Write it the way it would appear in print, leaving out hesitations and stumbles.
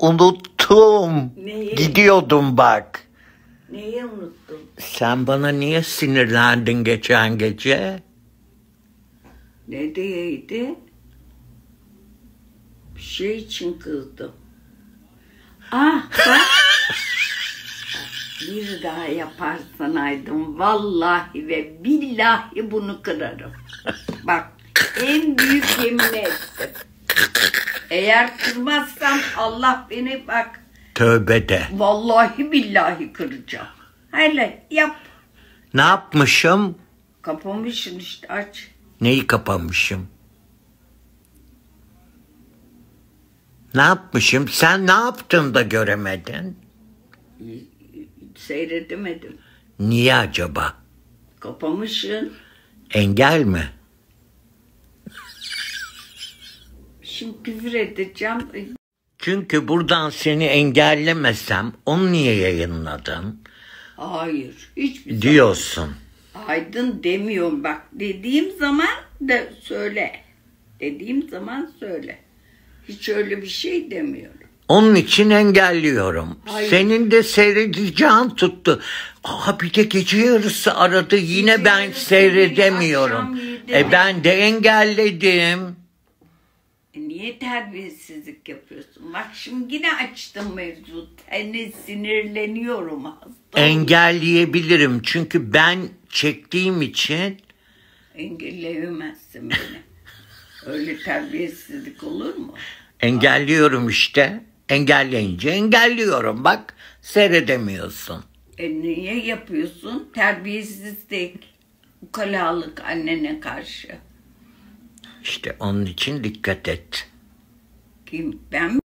Unuttum. Neyi? Gidiyordum bak. Neyi unuttun? Sen bana niye sinirlendin geçen gece? Ne diyeydi? Bir şey için kızdım. Ah bak. Bir daha yaparsan Aydın, vallahi ve billahi bunu kırarım. Bak, en büyük yemin ettim. Eğer kırmazsam Allah beni bak. Tövbe de. Vallahi billahi kıracağım. Hele yap. Ne yapmışım? Kapamışsın işte, aç. Neyi kapamışım? Ne yapmışım? Sen ne yaptın da göremedin? Seyredemedim. Niye acaba? Kapamışsın. Engel mi? Şimdi küfür edeceğim. Çünkü buradan seni engellemesem onu niye yayınladın? Hayır. Hiçbir diyorsun. Zaman. Aydın demiyorum bak. Dediğim zaman da söyle. Dediğim zaman söyle. Hiç öyle bir şey demiyorum. Onun için engelliyorum. Hayır. Senin de seyredeceğin tuttu. Aa, bir de gece yarısı aradı. Yine gece ben seyredemiyorum. Ben de engelledim. Niye terbiyesizlik yapıyorsun? Bak şimdi yine açtım mevzu. Hani sinirleniyorum hasta. Engelleyebilirim. Çünkü ben çektiğim için. Engelleyemezsin beni. Öyle terbiyesizlik olur mu? Engelliyorum işte. Engelleyince engelliyorum. Bak seyredemiyorsun. Niye yapıyorsun? Terbiyesizlik. Ukalalık annene karşı. İşte onun için dikkat et. Kim? Ben mi?